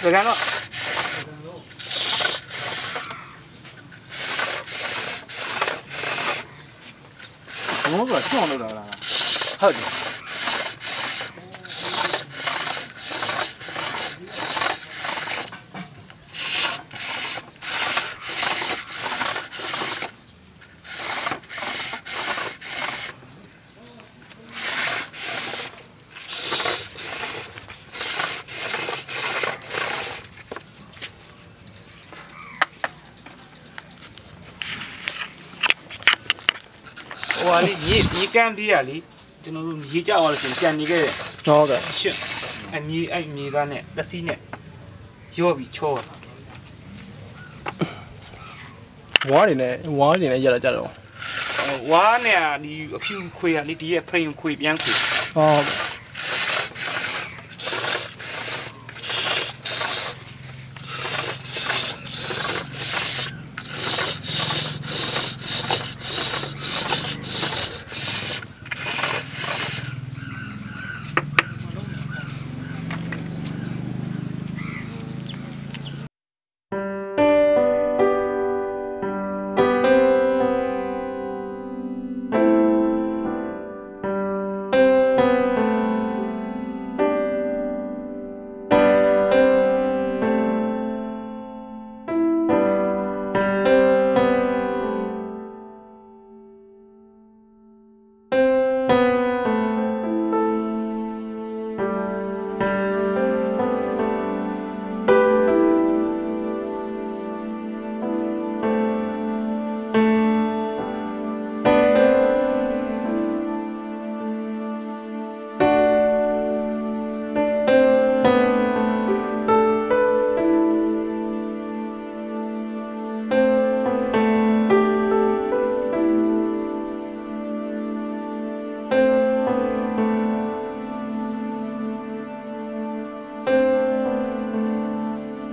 走山路。怎么做？青黄都得了，还有这个。 我你干地啊，你就能你家我种干你个，好的，行，你干呢，那谁呢？要比巧啊。我呢，家了家了。我呢，你皮肤亏啊，你地也朋友亏，别亏。哦。